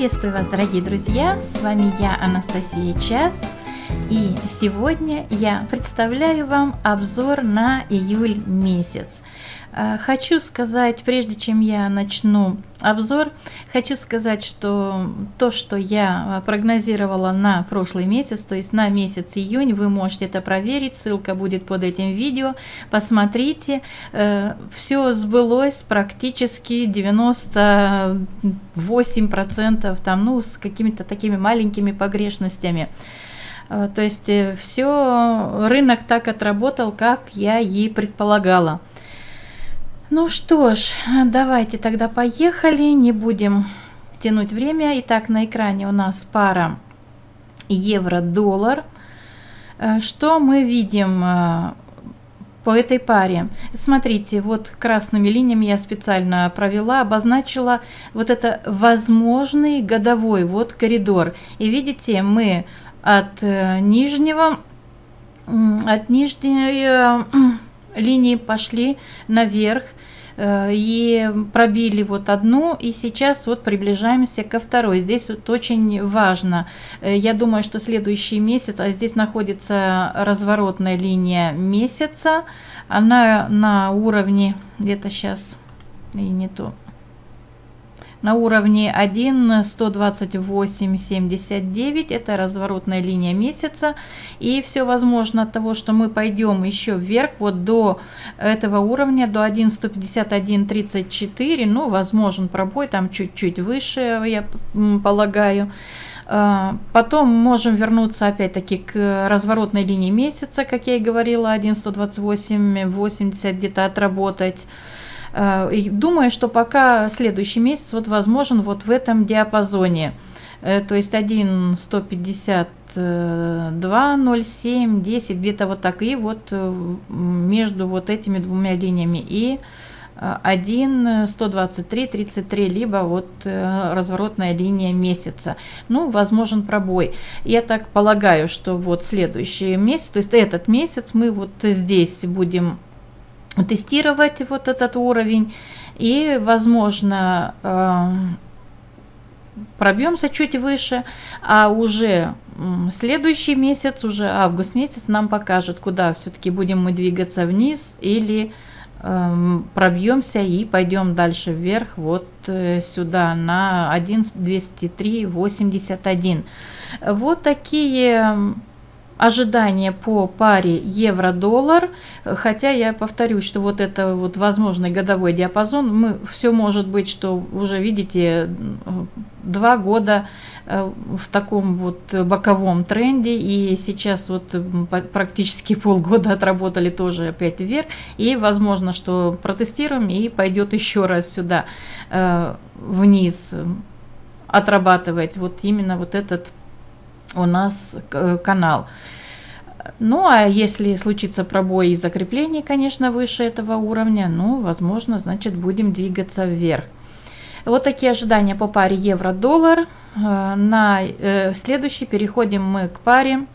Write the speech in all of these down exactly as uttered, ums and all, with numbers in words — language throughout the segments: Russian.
Приветствую вас, дорогие друзья! С вами я, Анастасия Час, и сегодня я представляю вам обзор на июль месяц. Хочу сказать, прежде чем я начну обзор, хочу сказать, что то, что я прогнозировала на прошлый месяц, то есть на месяц июнь, вы можете это проверить, ссылка будет под этим видео, посмотрите, все сбылось практически девяносто восемь процентов, там, ну, с какими-то такими маленькими погрешностями. То есть все, рынок так отработал, как я и предполагала. Ну что ж, давайте тогда поехали, не будем тянуть время. Итак, на экране у нас пара евро-доллар. Что мы видим по этой паре? Смотрите, вот красными линиями я специально провела, обозначила вот это возможный годовой вот коридор. И видите, мы от нижнего, от нижней линии пошли наверх и пробили вот одну, и сейчас вот приближаемся ко второй. Здесь вот очень важно, я думаю, что следующий месяц, а здесь находится разворотная линия месяца, она на уровне где-то сейчас и не то, на уровне один сто двадцать восемь семьдесят девять, это разворотная линия месяца, и все возможно от того, что мы пойдем еще вверх вот до этого уровня, до один сто пятьдесят один тридцать четыре, ну, возможен пробой там чуть-чуть выше, я полагаю. Потом можем вернуться опять-таки к разворотной линии месяца, как я и говорила, один сто двадцать восемь восемьдесят где-то отработать. Думаю, что пока следующий месяц вот возможен вот в этом диапазоне, то есть один сто пятьдесят два ноль семь десять, где-то вот так, и вот между вот этими двумя линиями, и один сто двадцать три тридцать три, либо вот разворотная линия месяца. Ну, возможен пробой. Я так полагаю, что вот следующий месяц, то есть этот месяц, мы вот здесь будем тестировать вот этот уровень, и возможно пробьемся чуть выше, а уже следующий месяц, уже август месяц, нам покажет, куда все-таки будем мы двигаться, вниз или пробьемся и пойдем дальше вверх, вот сюда на один двести три восемьдесят один. Вот такие ожидания по паре евро-доллар, хотя я повторю, что вот это вот возможный годовой диапазон, мы, все может быть, что уже видите, два года в таком вот боковом тренде, и сейчас вот практически полгода отработали тоже опять вверх, и возможно, что протестируем и пойдет еще раз сюда вниз отрабатывать вот именно вот этот у нас канал. Ну, а если случится пробой и закрепление, конечно, выше этого уровня, ну, возможно, значит, будем двигаться вверх. Вот такие ожидания по паре евро-доллар. На следующий переходим мы к паре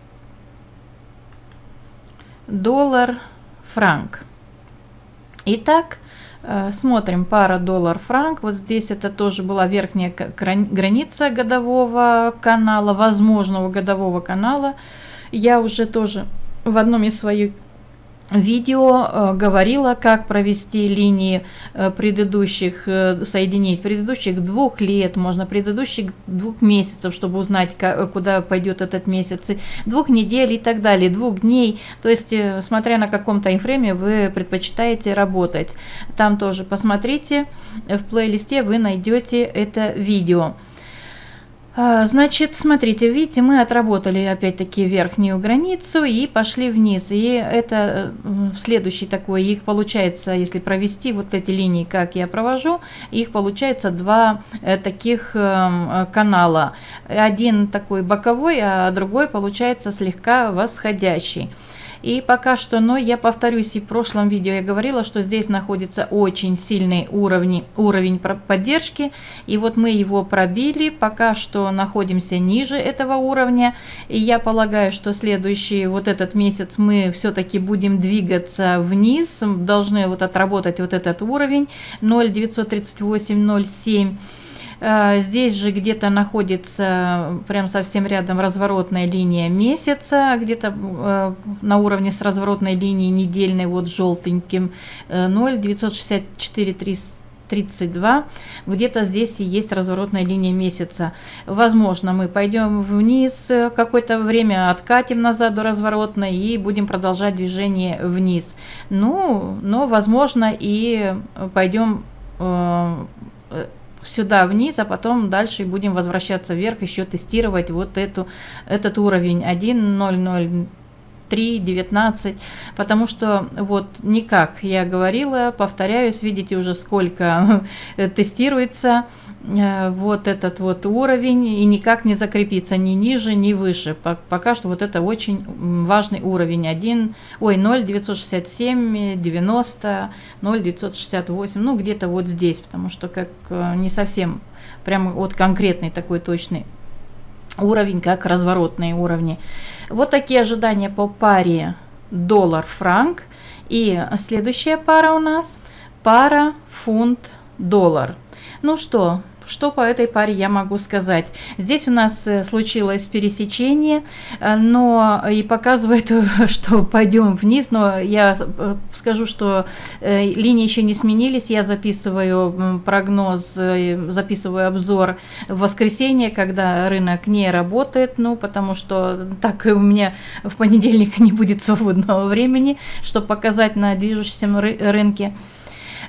доллар-франк. Итак, смотрим, пара доллар-франк. Вот здесь это тоже была верхняя граница годового канала, возможного годового канала. Я уже тоже в одном из своих видео говорила, как провести линии предыдущих, соединить предыдущих двух лет, можно предыдущих двух месяцев, чтобы узнать, куда пойдет этот месяц, двух недель и так далее, двух дней, то есть смотря на каком таймфрейме вы предпочитаете работать. Там тоже посмотрите, в плейлисте вы найдете это видео. Значит, смотрите, видите, мы отработали опять-таки верхнюю границу и пошли вниз. И это следующий такой, их получается, если провести вот эти линии, как я провожу, их получается два таких канала. Один такой боковой, а другой получается слегка восходящий. И пока что, но я повторюсь, и в прошлом видео я говорила, что здесь находится очень сильный уровень, уровень поддержки. И вот мы его пробили, пока что находимся ниже этого уровня. И я полагаю, что следующий вот этот месяц мы все-таки будем двигаться вниз, должны вот отработать вот этот уровень ноль девятьсот тридцать восемь ноль семь. Здесь же где-то находится прям совсем рядом разворотная линия месяца, где-то на уровне с разворотной линией недельной, вот желтеньким, ноль девятьсот шестьдесят четыре тридцать два, где-то здесь и есть разворотная линия месяца. Возможно, мы пойдем вниз, какое-то время откатим назад до разворотной и будем продолжать движение вниз. Ну, но возможно и пойдем э, сюда вниз, а потом дальше будем возвращаться вверх, еще тестировать вот эту, этот уровень один ноль ноль три девятнадцать, потому что вот никак, я говорила, повторяюсь, видите уже сколько тестируется вот этот вот уровень и никак не закрепится ни ниже, ни выше. Пока что вот это очень важный уровень ноль девятьсот шестьдесят семь девяносто ноль девятьсот шестьдесят восемь, ну где-то вот здесь, потому что как не совсем прям вот конкретный такой точный уровень, как разворотные уровни. Вот такие ожидания по паре доллар-франк. И следующая пара у нас пара фунт-доллар. Ну что, что по этой паре я могу сказать? Здесь у нас случилось пересечение, но и показывает, что пойдем вниз, но я скажу, что линии еще не сменились. Я записываю прогноз, записываю обзор в воскресенье, когда рынок не работает, ну потому что так у меня в понедельник не будет свободного времени, чтобы показать на движущемся ры рынке.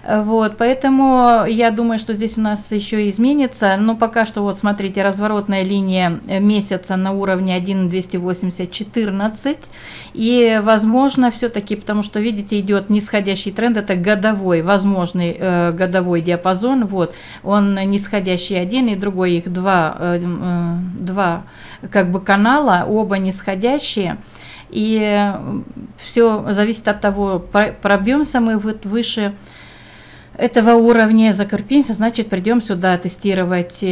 Вот, поэтому я думаю, что здесь у нас еще изменится, но пока что вот смотрите, разворотная линия месяца на уровне один двести восемьдесят четырнадцать, и возможно все-таки, потому что видите, идет нисходящий тренд, это годовой, возможный э, годовой диапазон, вот, он нисходящий один и другой, их два, э, э, два как бы канала, оба нисходящие. И все зависит от того, пробьемся мы выше этого уровня, закрепимся, значит придем сюда тестировать.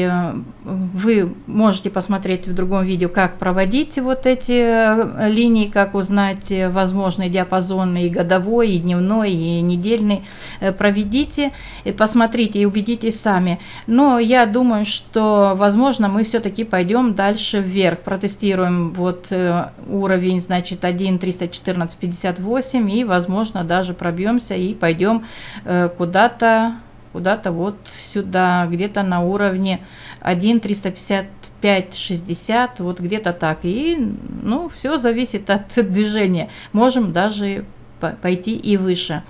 Вы можете посмотреть в другом видео, как проводить вот эти линии, как узнать возможные диапазоны и годовой, и дневной, и недельный. Проведите, посмотрите и убедитесь сами. Но я думаю, что возможно мы все-таки пойдем дальше вверх, протестируем вот уровень, значит один триста четырнадцать пятьдесят восемь, и возможно даже пробьемся и пойдем куда-то куда-то вот сюда, где-то на уровне один триста пятьдесят пять шестьдесят, вот где-то так. И ну все зависит от движения, можем даже пойти и выше.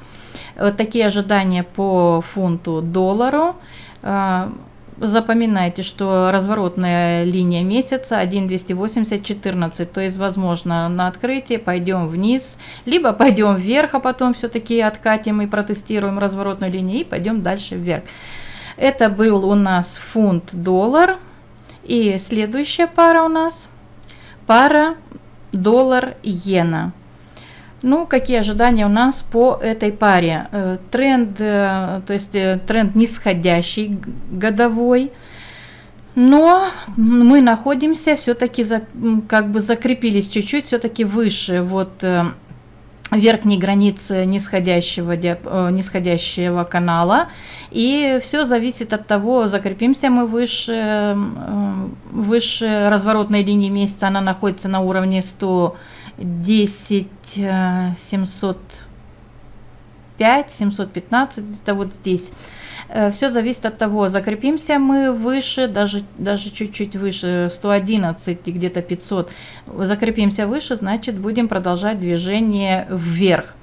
Вот такие ожидания по фунту доллару. Запоминайте, что разворотная линия месяца один двести восемьдесят четырнадцать, то есть возможно на открытии пойдем вниз, либо пойдем вверх, а потом все-таки откатим и протестируем разворотную линию и пойдем дальше вверх. Это был у нас фунт-доллар. И следующая пара у нас пара доллар-иена. Ну, какие ожидания у нас по этой паре? Тренд, то есть тренд нисходящий, годовой. Но мы находимся, все-таки как бы закрепились чуть-чуть, все-таки выше вот верхней границы нисходящего, нисходящего канала. И все зависит от того, закрепимся мы выше, выше разворотной линии месяца. Она находится на уровне сто десять семьсот пять семьсот пятнадцать, это вот здесь. Все зависит от того, закрепимся мы выше, даже даже чуть-чуть выше сто одиннадцать, где-то пятьсот, закрепимся выше, значит будем продолжать движение вверх.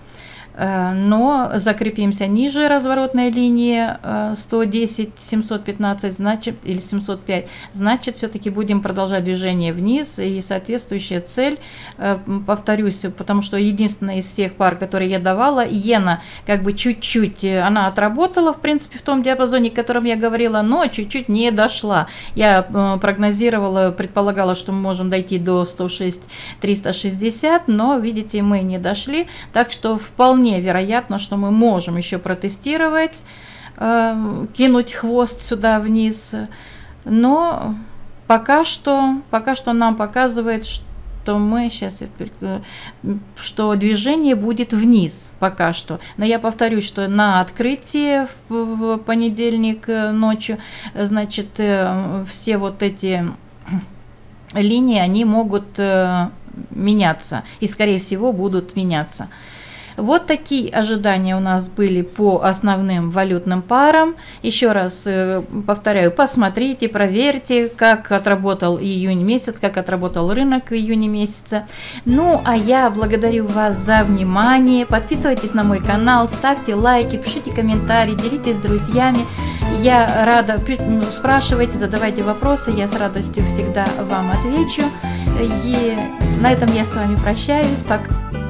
Но закрепимся ниже разворотной линии сто десять семьсот пятнадцать, значит, или семьсот пять, значит все-таки будем продолжать движение вниз, и соответствующая цель, повторюсь, потому что единственная из всех пар, которые я давала, иена как бы чуть-чуть она отработала в принципе в том диапазоне, о котором я говорила, но чуть-чуть не дошла. Я прогнозировала, предполагала, что мы можем дойти до сто шесть триста шестьдесят, но видите, мы не дошли, так что вполне вероятно, что мы можем еще протестировать, э, кинуть хвост сюда вниз, но пока что, пока что нам показывает, что то мы сейчас, что движение будет вниз пока что. Но я повторюсь, что на открытии в понедельник ночью, значит, все вот эти линии, они могут меняться и, скорее всего, будут меняться. Вот такие ожидания у нас были по основным валютным парам. Еще раз повторяю, посмотрите, проверьте, как отработал июнь месяц, как отработал рынок в июне месяце. Ну, а я благодарю вас за внимание. Подписывайтесь на мой канал, ставьте лайки, пишите комментарии, делитесь с друзьями. Я рада, спрашивайте, задавайте вопросы, я с радостью всегда вам отвечу. И на этом я с вами прощаюсь. Пока.